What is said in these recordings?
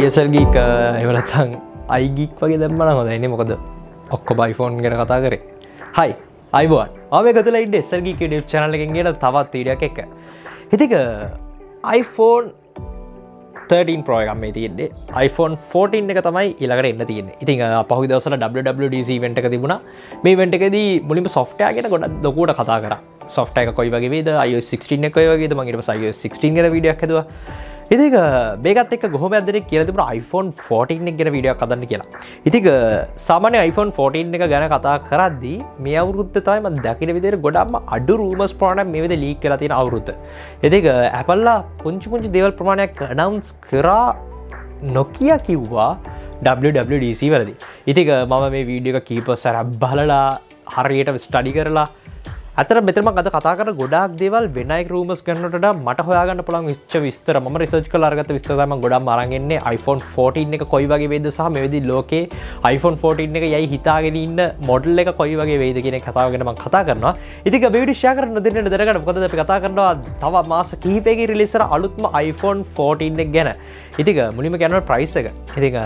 ISL Geek එහෙම නැත්නම් i Geek වගේ දැම්මම නම් හොඳයි නේ මොකද ඔක්කොම iPhone ගැන කතා කරේ. Hi, අයුබෝවන්. ආව මේ ගතලා ඉන්නේ SL Geek YouTube channel එකෙන් ගියන තවත් වීඩියෝ එකක් එක්ක. ඉතින් iPhone 13 Pro එකක් මේ තියෙන්නේ. iPhone 14 එක තමයි ඊළඟට එන්න තියෙන්නේ. ඉතින් පහුගිය දවස්වල WWDC event එක තිබුණා. මේ event එකේදී මුලින්ම software ගැන ගොඩක් ලොකුවට කතා කරා. software එක කොයි වගේ වේද? iOS 16 එක කොයි වගේද? මම ඊට පස්සේ iOS 16 ගැන වීඩියෝ එකක් හදුවා. ඉතින් මේකත් එක්ක කොහොමද දෙන්නේ කියලා තිබුණා iPhone 14 එක ගැන වීඩියෝ එකක් හදන්න කියලා. ඉතින් සාමාන්‍ය iPhone 14 එක ගැන කතා කරද්දී මේ අවුරුද්දේ තමයි මම දකින විදිහට ගොඩක්ම අඩු rumors ප්‍රමාණයක් මේ විදිහට ලීක් වෙලා තියෙන අවුරුද්ද. ඉතින් Apple ලා පුංචි දේවල් ප්‍රමාණයක් announce කරා Nokia කිව්වා WWDC වලදී. ඉතින් මම මේ වීඩියෝ එක කීපසර බලලා හරියට ස්ටඩි කරලා අතර මෙතනම අද කතා කරන ගොඩාක් දේවල් වෙනයි රූමර්ස් කරනට වඩා මට හොයාගන්න පුළුවන් විශ්ච විස්තර මම රිසර්ච් කරලා අරගත්ත විස්තර තමයි මම ගොඩක්ම අරන් එන්නේ iPhone 14 එක කොයි වගේ වෙයිද සහ මේ වෙදී ලෝකේ iPhone 14 එක යයි හිතාගෙන ඉන්න මොඩල් එක කොයි වගේ වෙයිද කියන කතාව ගැන මම කතා කරනවා. ඉතින් මේ වීඩියෝ ෂෙයා කරන්න දෙන්න දරගන්න මොකද අපි කතා කරනවා තව මාස කිහිපයකින් රිලීස් කරන අලුත්ම iPhone 14 එක ගැන. ඉතින් මුලින්ම කියනවා price එක. ඉතින්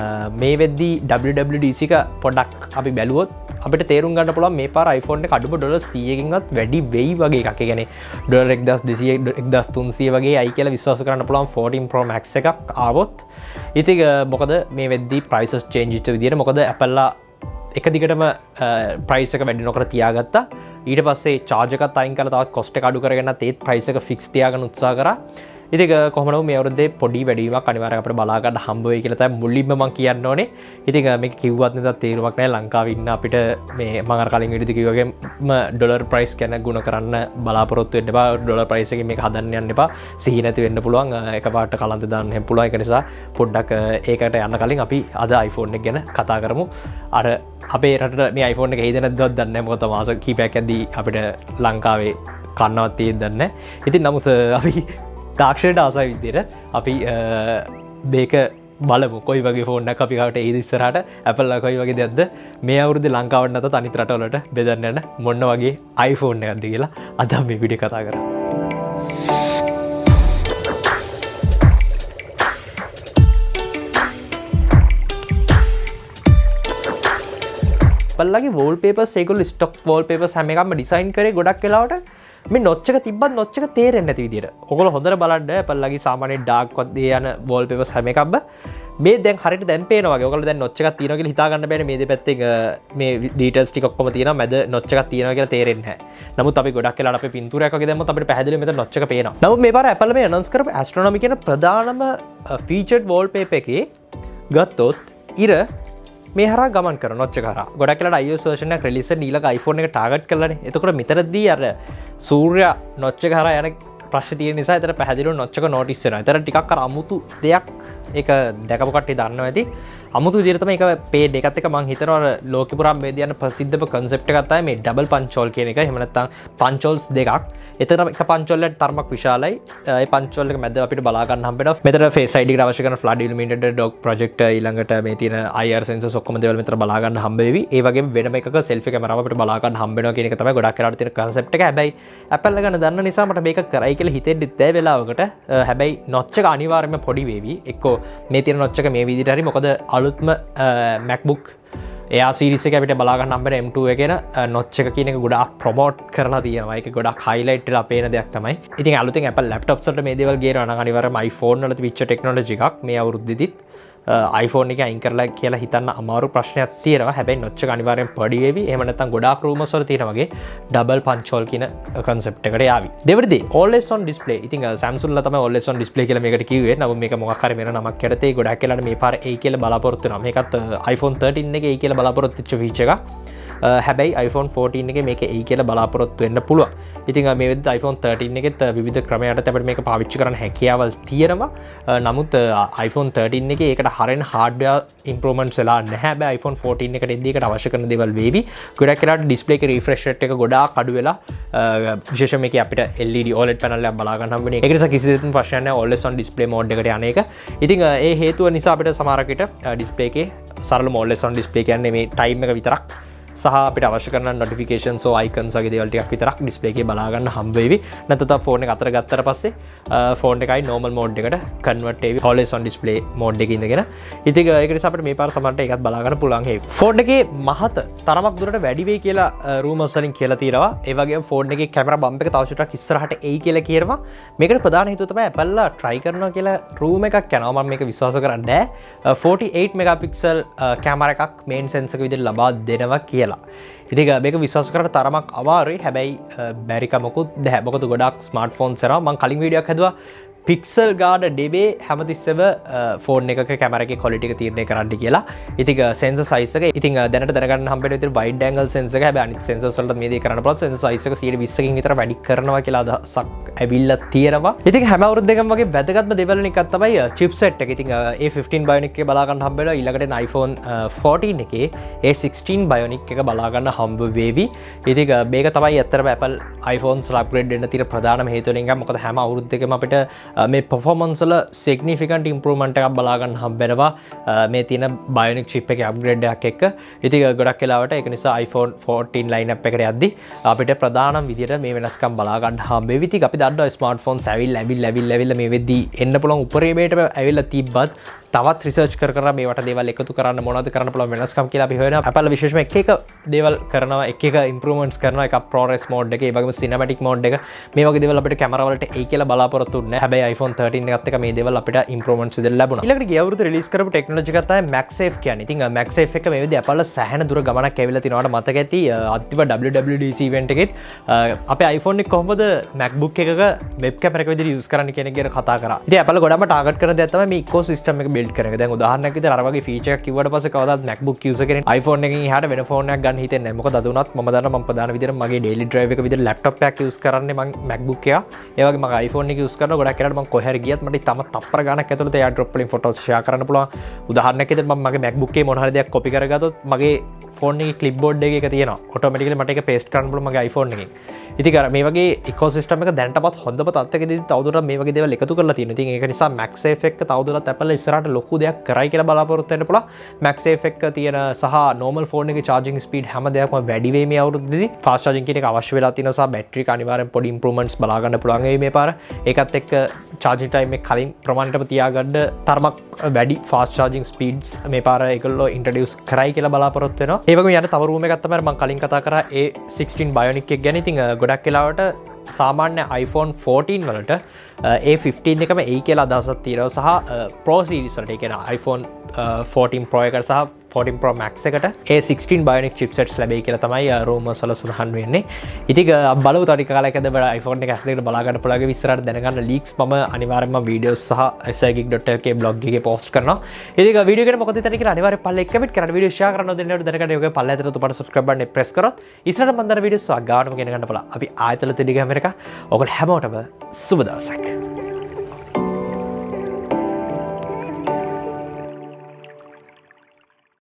මේ වෙද්දී WWDC එක පොඩක් අපි බැලුවොත් අපිට තේරුම් ගන්න පුළුවන් මේ පාර iPhone එක අඩුම ඩොලර් 100 කින්වත් වැඩි වෙයි වගේ එකක්. ඒ කියන්නේ ඩොලර් 1200 1300 වගේ අය කියලා විශ්වාස කරන්න පුළුවන් 14 Pro Max එකක් ආවොත්. ඉතින් මොකද මේ වෙද්දී prices change වෙච්ච විදියට මොකද Apple ලා එක දිගටම price එක වැඩි නොකර තියාගත්තා. ඊට පස්සේ charge එකත් අයින් කරලා තවත් cost එක අඩු කරගෙනත් ඒත් price එක fix තියාගන්න උත්සාහ කරා. ඉතින් කොහොම නමුත් මේ අවුරුද්දේ පොඩි වැඩිවීමක් අනිවාර්යයෙන් අපිට බලා ගන්න හම්බ වෙයි කියලා තමයි මුලින්ම මම කියන්න ඕනේ. ඉතින් මේක කිව්වත් නැතත් තේරුමක් නැහැ ලංකාවේ ඉන්න අපිට මේ මම අර කලින් වීඩියෝදී කිව්වා වගේම ඩොලර් ප්‍රයිස් ගැන ගුණ කරන්න බලාපොරොත්තු වෙන්න එපා. ඩොලර් ප්‍රයිස් එකකින් මේක හදන්න යන්න එපා. සිහි නැති වෙන්න පුළුවන්. එකපාරට කලන්ත දාන්න හැම පුළුවන්. ඒක නිසා පොඩ්ඩක් ඒකට යන්න කලින් අපි අද iPhone එක ගැන කතා කරමු. අර අපේ රටට මේ iPhone එක හේද නැද්දවත් දන්නේ නැහැ. මොකද මාස කීපයක් ඇද්දී අපිට ලංකාවේ කන්නවත් තියෙන්නේ නැහැ. ඉතින් නමුත් අපි තාක්ෂණයට ආසයි විදිහට අපි මේක බලමු කොයි වගේ ෆෝන් එකක් අපි කාට එයිද ඉස්සරහට Apple ලා කොයි වගේ දෙයක්ද මේ අවුරුද්දේ ලංකාවට නැතත් අනිත් රටවලට බෙදන්න යන මොන වගේ iPhone එකක්ද කියලා අද මේ වීඩියෝ කතා කරමු. Apple ලාගේ wallpapers ඒගොල්ලෝ stock wallpapers හැම එකක්ම design කරේ ගොඩක් වෙලාවට මේ notch එක තිබ්බත් notch එක තේරෙන්නේ නැති විදියට. ඔයගොල්ලෝ හොඳට බලන්න Apple ලාගේ සාමාන්‍ය dark වගේ යන wallpapers හැම එකක්ම මේ දැන් හරියට දැන් පේනවා වගේ. ඔයගොල්ලෝ දැන් notch එකක් තියෙනවා කියලා හිතා ගන්න බෑනේ. මේ දෙපැත්තේ මේ details ටික ඔක්කොම තියෙනවා. මැද notch එකක් තියෙනවා කියලා තේරෙන්නේ නැහැ. නමුත් අපි ගොඩක් වෙලාවට අපේ පින්තූරයක් වගේ දැම්මොත් අපිට පැහැදිලිව මෙතන notch එක පේනවා. නමුත් මේ පාර Apple මේ announce කරපු astronomy කියන ප්‍රධානම featured wallpaper එකේ ගත්තොත් ඉර මේ හරහා ගමන් කරන notch එක හරහා. ගොඩක් වෙලාවට iOS version එකක් release වෙන ඊළඟ iPhone එක ටාගට් කරලානේ. එතකොට මෙතනදී අර සූර්යා notch එක හරහා යන ප්‍රශ්නේ තියෙන නිසා ඒතර පැහැදිලිව notch එක notice වෙනවා. ඒතර ටිකක් අර අමුතු දෙයක් ඒක දැකපු කට්ටිය දන්නවා ඇති. අමුතු විදිහට තමයි ඒක page එකත් එක මම හිතනවා අර ලෝකෙ පුරාම මේ දියන ප්‍රසිද්ධම concept එකක් තමයි මේ double punch hole කියන එක. එහෙම නැත්නම් punch holes දෙකක්. ඒතර එක punch hole එකට තරමක් විශාලයි. ඒ punch hole එක මැද අපිට බලා ගන්න හම්බෙනවා. මෙතන face ID එකට අවශ්‍ය කරන flood illuminated dog projector ඊළඟට මේ තියෙන IR sensors ඔක්කොම දේවල් මෙතන බලා ගන්න හම්බෙවි. ඒ වගේම වෙනම එකක selfie camera අපිට බලා ගන්න හම්බෙනවා කියන එක තමයි ගොඩක් කරාට තියෙන concept එක. හැබැයි Apple එක ගැන දන්න නිසා මට මේක කරයි කියලා හිතෙද්දිත් ඒ වෙලාවකට හැබැයි notch එක අනිවාර්යයෙන්ම පොඩි වේවි. එක්කෝ මේ තියෙන notch එක මේ විදිහට හරි මොකද අලුත්ම MacBook Air series එක අපිට බලා ගන්න හම්බෙන M2 එකේන notch එක කියන එක ගොඩාක් ප්‍රොමෝට් කරලා තියෙනවා. ඒක ගොඩාක් highlight වෙලා පේන දෙයක් තමයි. ඉතින් අලුතෙන් Apple laptops වලට මේ දේවල් ගේනවා නම් අනිවාර්යයෙන්ම iPhone වල තිබිච්ච technology එකක් මේ අවුරුද්දෙදිත් iPhone එක අයින් කරලා කියලා හිතන්න අමාරු ප්‍රශ්නයක් තියෙනවා. හැබැයි notch එක අනිවාර්යෙන් පොඩි වෙවි. එහෙම නැත්නම් ගොඩාක් rumors වල තියෙන වගේ double punch hole කියන concept එකට යාවි. දෙවෙනිදී always on display. ඉතින් Samsung ලා තමයි always on display කියලා මේකට කිව්වේ. නමුත් මේක මොකක් හරි වෙන නමක් යටතේ ගොඩක් වෙලාට මේ පාර A කියලා බලාපොරොත්තු වෙනවා. මේකත් iPhone 13 එකේ A කියලා බලාපොරොත්තු වෙච්ච feature එකක්. හැබැයි iPhone 14 එකේ මේක A කියලා බලාපොරොත්තු වෙන්න පුළුවන්. ඉතින් මේ වෙද්දී iPhone 13 එකෙත් විවිධ ක්‍රම යටතේ අපිට මේක පාවිච්චි කරන්න හැකියාවල් තියෙනවා. නමුත් iPhone 13 එකේ ඒකට හරෙන් hardware improvements වෙලා නැහැ. හැබැයි iPhone 14 එකට එද්දී ඒකට අවශ්‍ය කරන දේවල් වේවි. ගොඩක් වෙලාට display එකේ refresh rate එක ගොඩාක් අඩු වෙලා විශේෂයෙන්ම මේකේ අපිට LED OLED panel එකක් බලා ගන්න හම්බුනේ. ඒක නිසා කිසි දෙයක් ප්‍රශ්නයක් නැහැ always on display mode එකට යන එක. ඉතින් ඒ හේතුව නිසා අපිට සමහරකට display එකේ සරලම always on display කියන්නේ මේ time එක විතරක් සහ අපිට අවශ්‍ය කරන notification so icons වගේ දේවල් ටිකක් විතරක් display එකේ බලා ගන්න හම්බ වෙවි. නැත්නම් phone එක අතර ගත්තට පස්සේ phone එකයි normal mode එකට convert වෙවි. Always on display mode එකේ ඉඳගෙන. ඉතින් ඒක නිසා අපිට මේ පාර සමහරට ඒකත් බලා ගන්න පුළුවන් හේවි. Phone එකේ මහත තරමක් දුරට වැඩි වෙයි කියලා rumors වලින් කියලා තියෙනවා. ඒ වගේම phone එකේ camera bump එක තවචුට්ටක් ඉස්සරහට එයි කියලා කියනවා. මේකට ප්‍රධාන හේතුව තමයි Apple try කරනවා කියලා room එකක් යනවා මම මේක විශ්වාස කරන්නේ නැහැ. 48 megapixel camera එකක් main sensor එක විදිහට ලබා දෙනවා කියලා. ඉතින් මේක විශ්වාස කරන්න තරමක් අමාරුයි. හැබැයි බැරිකමකුත් නැහැ. මොකද ගොඩක් smartphones එනවා. මම කලින් වීඩියෝ එකක් හදුවා Pixel ගාන ඩෙබේ හැමතිස්සෙම ෆෝන් එකක කැමරාවේ ක්වොලිටි එක තීරණය කරන්න කියලා. ඉතින් sensor size එක ඉතින් දැනට දැනගන්න හම්බෙන විදිහට wide angle sensor එක. හැබැයි අනිත් sensors වලට මේ දේ කරන්න පුළුවන්. sensor size එක 120 කින් විතර වැඩි කරනවා කියලා අදහසක් ඇවිල්ලා තියෙනවා. ඉතින් හැම අවුරුද්දකම වගේ වැදගත්ම දේවල් එකක් තමයි chipset එක. ඉතින් A15 Bionic එක බලා ගන්න හම්බ වෙනවා. ඊළඟට iPhone 14 එකේ A16 Bionic එක බලා ගන්න හම්බ වෙවි. ඉතින් මේක තමයි ඇත්තටම Apple iPhones වල upgrade වෙන්න තියෙන ප්‍රධානම හේතුව නේද? මොකද හැම අවුරුද්දකම අපිට මේ performance වල significant improvement එකක් බලා ගන්න හම්බ වෙනවා මේ තියෙන Bionic chip එකේ upgrade එකක් එක්ක. ඉතින් ගොඩක් වෙලාවට ඒක නිසා iPhone 14 lineup එකට යද්දි අපිට ප්‍රධානම විදියට මේ වෙනස්කම් බලා ගන්න හම්බ වෙවි. ඉතින් අපි දන්නවා smartphones ඇවිල්ලා මේ වෙද්දී එන්න පුළුවන් උපරිමයට ඇවිල්ලා තිබ්බත් තවත් රිසර්ච් කර මේවට දේවල් එකතු කරන්න මොනවද කරන්න පුළුවන් වෙනස්කම් කියලා අපි හොයනවා. Apple විශේෂයෙන්ම එක දේවල් කරනවා, එක improvements කරනවා, එක ProRes mode එක, ඒ වගේම cinematic mode එක. මේ වගේ දේවල් අපිට කැමරා වලට ඒ කියලා බලාපොරොත්තු වෙන්නේ නැහැ. iPhone 13 එකත් එක මේ දේවල් අපිට improvements විදිහට ලැබුණා. ඊළඟට ගිය අවුරුද්ද release කරපු technology එක තමයි MagSafe කියන්නේ. ඉතින් MagSafe එක මේ විදිහට Apple සෑහෙන දුර ගමනක් ඇවිල්ලා තිනවට මතක ඇති අත්තිව WWDC event එකෙත් අපේ iPhone එක කොහොමද MacBook එකක web camera එක විදිහට use කරන්න කියන එක ගැන කතා කරා. ඉතින් Apple ගොඩක්ම target කරන දේ තමයි මේ ecosystem එක build කරන එක. දැන් උදාහරණයක් විදිහට අර වගේ feature එකක් කිව්වට පස්සේ කවදාවත් MacBook user කෙනෙක් iPhone එකකින් එහාට වෙන phone එකක් ගන්න හිතෙන්නේ නැහැ. මොකද අද උනත් මම දන්නවා මම ප්‍රධාන විදිහට මගේ daily drive එක විදිහට laptop එකක් use කරන්නේ මම MacBook එක. ඒ වගේ මම iPhone එක use කරනවා ගොඩක් කොහරි ගියත් මට තම තප්පර ගණක් ඇතුළත AirDrop වලින් ෆොටෝස් ෂෙයා කරන්න පුළුවන්. උදාහරණයක් විදිහට මම මගේ MacBook එකේ මොන හරි දෙයක් කොපි කරගත්තොත් මගේ ෆෝන් එකේ clipboard එකේ ඒක තියෙනවා. ඔටෝමැටිකලි මට ඒක paste කරන්න පුළුවන් මගේ iPhone එකෙන්. ඉතින් අර මේ වගේ ecosystem එක දැනටමත් හොඳම තත්ත්වයකදී තවදුරටත් මේ වගේ දේවල් එකතු කරලා තියෙනවා. ඉතින් ඒක නිසා MagSafe එක තවදුරටත් Apple ඉස්සරහට ලොකු දෙයක් කරයි කියලා බලාපොරොත්තු වෙන්න පුළුවන්. MagSafe එක තියෙන සහ normal phone එකේ charging speed හැම දෙයක්ම වැඩි වෙයි මේ අවුරුද්දේදී. fast charging කියන එක අවශ්‍ය වෙලා තියෙනවා සහ battery එක අනිවාර්යෙන් පොඩි improvements බලා ගන්න පුළුවන් වෙයි මේ පාර. ඒකත් එක්ක charging time එක කලින් ප්‍රමාණයටම තියාගන්න තරමක් වැඩි fast charging speeds මේ පාර ඒගොල්ලෝ introduce කරයි කියලා බලාපොරොත්තු වෙනවා. ඒ වගේම යන තව room එකක් තමයි මම කලින් කතා කරා A16 Bionic එක ගැන. ඉතින් ගොඩක් වෙලාවට සාමාන්‍ය iPhone 14 වලට A15 එකම ඒ කියලා අදහසක් තියෙනවා සහ Pro series වලට ඒ කියන්නේ iPhone 14 Pro එකට සහ 14 Pro Max එකට A16 Bionic chipsets ලැබෙයි කියලා තමයි rumors වල සඳහන් වෙන්නේ. ඉතින් බලමු තව ටික කාලයක් ඇද්ද බලා iPhone එක S2 එකට බලා ගන්න පුළුවන්. ඉස්සරහට දැනගන්න leaks මම අනිවාර්යයෙන්ම videos සහ slgeek.lk blog එකේ post කරනවා. ඉතින් video එකට මොකද හිතන්නේ කියලා අනිවාර්යයෙන් පල්ලෙක් comment කරන්න, video share කරන්න ඕනේ නේද දැනගන්න. ඔයගේ පල්ල ඇතුළත උඩට subscribe button එක press කරොත් ඉස්සරහට මම දාන videos සහ ගානම ගෙන ගන්න පුළුවන්. අපි ආයතන දෙක හැම එකක් ඔයගොල්ලෝ හැමෝටම සුබ දවසක්.